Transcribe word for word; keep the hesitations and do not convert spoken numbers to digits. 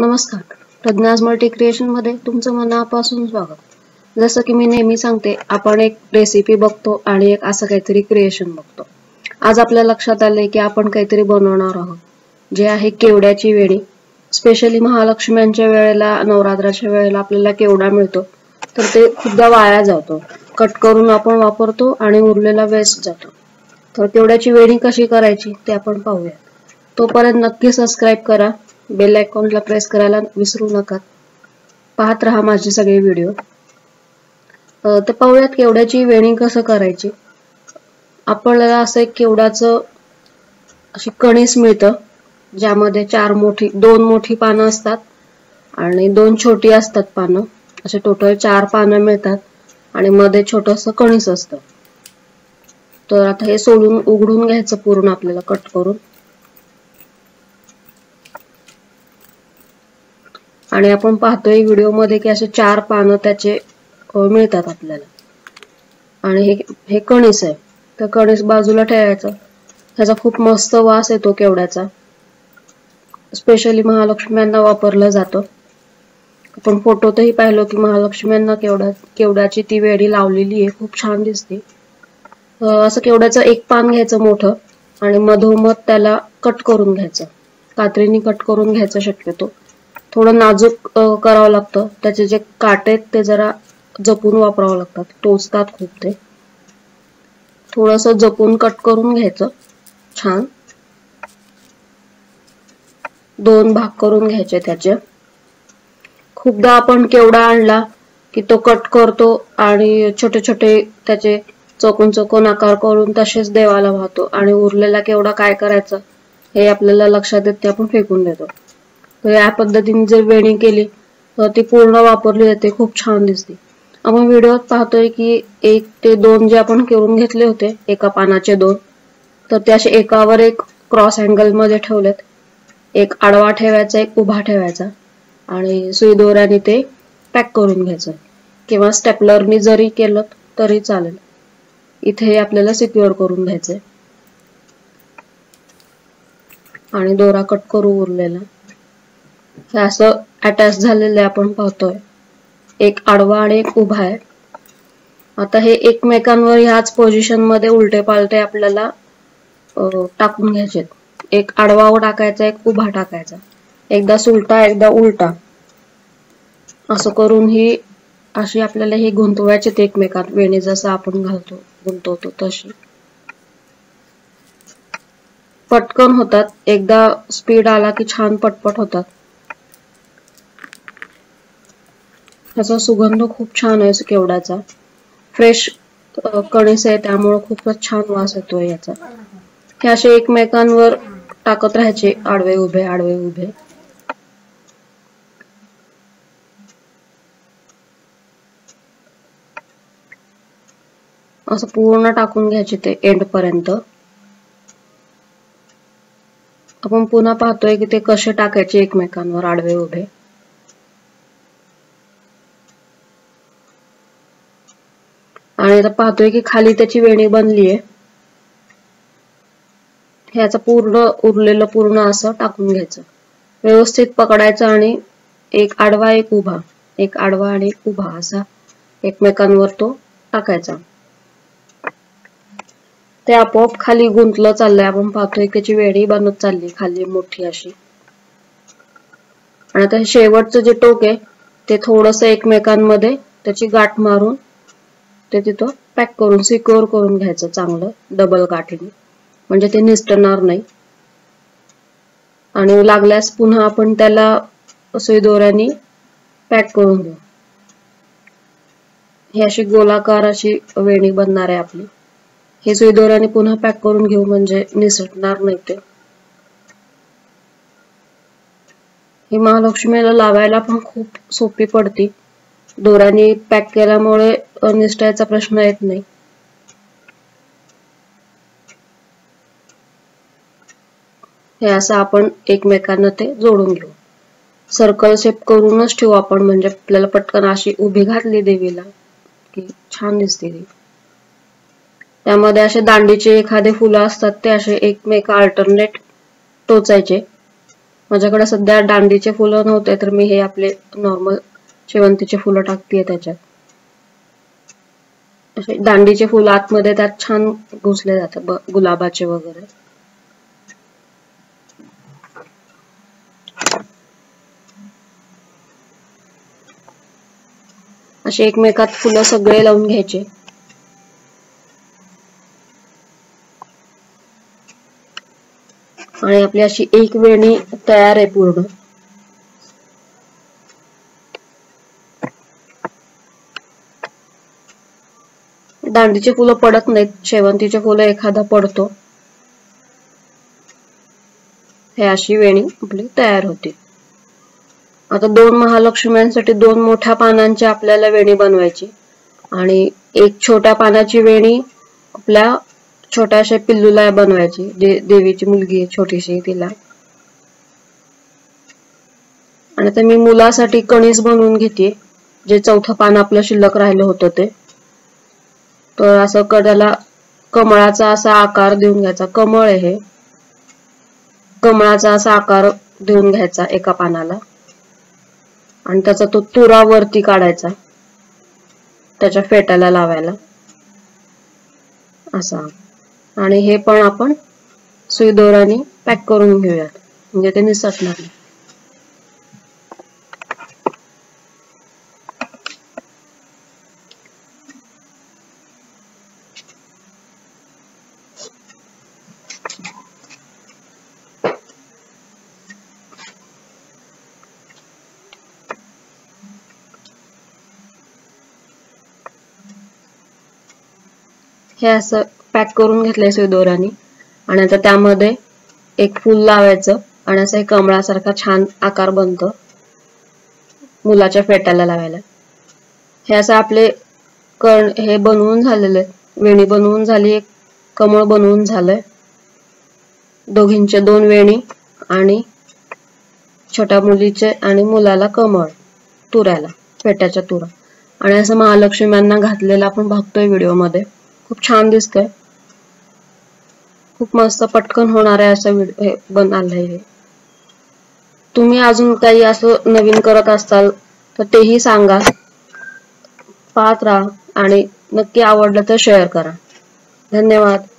नमस्कार, प्रज्ञा multi creation मध्ये तुमचं मनापासून स्वागत। जसं की मी नेहमी सांगते, आपण एक रेसिपी बघतो आणि एक असं काहीतरी क्रिएशन बघतो। आज आपल्या लक्षात आले की आपण काहीतरी बनवणार आहोत जे आहे केवड्याची वेणी। स्पेशली महालक्ष्मींच्या वेळेला, नवरात्राच्या वेळेला आपल्याला केवडा मिळतो, तर ते खुद्दा वाया जातो, कट करून आपण वापरतो आणि उरलेला वेस्ट जातो। तर केवड्याची वेणी कशी करायची ते आपण पाहूया। तोपर्यंत नक्की सबस्क्राइब करा, बेल आयकॉनला प्रेस करायला विसरू नका, पाहत राहा माझे सगळे व्हिडिओ। तर पाहूयात केवड्याची वेणी कसं करायची। आपल्याला असं एक केवड्याचं अशी कणीस मिळतं, ज्यामध्ये चार मोठी दोन मोठी पानं असतात आणि दोन छोटी असतात पानं, असे टोटल चार पानं मिळतात आणि मध्ये छोटंसं कणीस असतं। तर आता हे सोडून उघडून घ्यायचं पूर्ण, आपल्याला कट करून, आणि आपण पाहतोय व्हिडिओ मध्ये की असे चार पानं त्याचे मिळतात आपल्याला। आणि हे हे कणीस आहे, तर कणीस बाजूला ठेवायचं। त्याचा खूप मस्त वास येतो केवड्याचा, स्पेशली महालक्ष्मींना वापरला जातो। आपण फोटोतही पाहिलो की महालक्ष्मींना केवडा केवड्याची ती वेणी लावलेली आहे, खूप छान दिसते। असं केवड्याचं एक पान घ्यायचं मोठं आणि मधोमध त्याला कट करून घ्यायचं, कात्रीने कट करून घ्यायचं। शक्यतो थोडं नाजूक करावं लागतं, त्याचे जे काटे ते जरा जपून वापरावं लागतात, टोचतात खूप, ते थोडंसं जपून कट करून घ्यायचं छान। दोन भाग करून घ्यायचे त्याचे। खूपदा आपण केवडा आणला की तो कट करतो आणि छोटे छोटे त्याचे चौकोन चौकोन आकार करून तसेच देवाला वाहतो, आणि उरलेला केवडा काय करायचा हे आपल्याला लक्षात येत ते आपण फेकून देतो। तर या पद्धतीने जर वेणी केली तर ती पूर्ण वापरली जाते, खूप छान दिसते। आपण व्हिडिओत पाहतोय की एक ते दोन जे आपण करून घेतले होते, एका पानाचे दोन, तर ते असे एकावर एक क्रॉस अँगल मध्ये ठेवलेत। एक आडवा ठेवायचा, एक उभा ठेवायचा, आणि सुई दोऱ्याने ते पॅक करून घ्यायचं, किंवा स्टेपलरनी जरी केलं तरी चालेल। इथे आपल्याला सिक्युअर करून घ्यायचंय आणि दोरा कट करू उरलेला। हे असं अटॅच झालेलं आपण पाहतोय, एक आडवा आणि एक उभा आहे। आता हे एकमेकांवर ह्याच पोझिशन मध्ये उलटे पालटे आपल्याला टाकून घ्यायचे। एक आडवा टाकायचा, एक उभा टाकायचा, एकदा सुलटा एकदा उलटा, असं करून ही अशी आपल्याला ही गुंतवायची एकमेकात, वेणी जसं आपण घालतो गुंतवतो तशी पटकन होतात। एकदा स्पीड आला की छान पटपट होतात। त्याचा सुगंध खूप छान आहे केवड्याचा, फ्रेश कणीस आहे त्यामुळे खूपच छान वास येतो याचा। हे असे एकमेकांवर टाकत राहायचे, आडवे उभे आडवे उभे। असं पूर्ण टाकून घ्यायचे ते एंड पर्यंत। आपण पुन्हा पाहतोय की ते कसे टाकायचे एकमेकांवर आडवे उभे। आणि आता पाहतोय की खाली त्याची वेणी बनली आहे। ह्याचं पूर्ण उरलेलं पूर्ण असं टाकून घ्यायचं, व्यवस्थित पकडायचं, आणि एक आडवा एक उभा, एक आडवा आणि एक उभा असा एकमेकांवर तो टाकायचा। ते आपोआप खाली गुंतलं चाललंय, आपण पाहतोय त्याची वेणी बनत चालली खाली मोठी अशी। आणि आता शेवटचं जे टोक आहे ते थोडंसं एकमेकांमध्ये त्याची गाठ मारून ते तिथं पॅक करून सिक्युअर करून घ्यायचं चांगलं, डबल काठीने, म्हणजे ते निसटणार नाही। आणि लागल्यास पुन्हा आपण त्याला सुई दोऱ्याने पॅक करून घेऊ। ही अशी गोलाकार अशी वेणी बनणार आहे आपली। हे सुई दोऱ्याने पुन्हा पॅक करून घेऊ, म्हणजे निसटणार नाही ते। ही महालक्ष्मीला लावायला पण खूप सोपी पडते, दोऱ्याने पॅक केल्यामुळे निसटायचा प्रश्न येत नाही। हे असं आपण एकमेकांना ते जोडून घेऊ, सर्कल शेप करूनच ठेवू आपण, म्हणजे आपल्याला पटकन अशी उभी घातली देवीला की छान दिसते ती। त्यामध्ये असे दांडीचे एखादे फुलं असतात, ते असे एकमेक अल्टरनेट टोचायचे, माझ्याकडे सध्या दांडीचे फुले नव्हते तर मी हे आपले नॉर्मल शेवंतीचे फुले टाकतेय त्याच्यात। असे दांडीचे फुले आतमध्ये त्यात छान घुसले जातात गुलाबाचे वगैरे। असे एकमेकात फुले सगळे लावून घ्यायचे। आणि आपली अशी एक वेणी तयार आहे पूर्ण। दांडीचे फुले पडत नाहीत, शेवंतीचे फुले एखादा पडतो। हे अशी वेणी आपली तयार होते। आता दोन महालक्ष्म्यांसाठी दोन मोठ्या पानांची आपल्याला वेणी बनवायची आणि एक छोट्या पानाची वेणी आपल्या छोट्याशा पिल्लूला बनवायची, जे देवीची मुलगी आहे छोटीशी तिला। आणि आता मी मुलासाठी कणीस बनवून घेते, जे चौथं पान आपलं शिल्लक राहिलं होतं ते। तर असं कडाला कमळाचा असा आकार देऊन घ्यायचा, कमळ आहे कमळाचा असा आकार देऊन घ्यायचा एका पानाला आणि त्याचा तो तुरा वरती काढायचा त्याच्या फेट्याला लावायला असा। आणि हे पण आपण सुई दोराने पॅक करून घेऊयात म्हणजे ते निसटणार नाही। हे असं पॅक करून घेतलंय सुई दोराने आणि आता त्यामध्ये एक फूल लावायचं आणि असं एक कमळासारखा छान आकार बनतो मुलाच्या फेट्याला लावायला। हे असं आपले कण हे बनवून झालेले, वेणी बनवून झाली, एक कमळ बनवून झालंय, दोघींचे दोन वेणी आणि छोट्या मुलीचे आणि मुलाला कमळ तुऱ्याला फेट्याच्या तुरा। आणि असं महालक्ष्मींना घातलेला आपण बघतोय व्हिडिओमध्ये, खूप छान दिसतंय, खूप मस्त पटकन होणार आहे असं व्हिडिओ बनवलं आहे। तुम्ही अजून काही असं नवीन करत असाल तर तेही सांगा, पाहत राहा आणि नक्की आवडलं तर शेअर करा। धन्यवाद।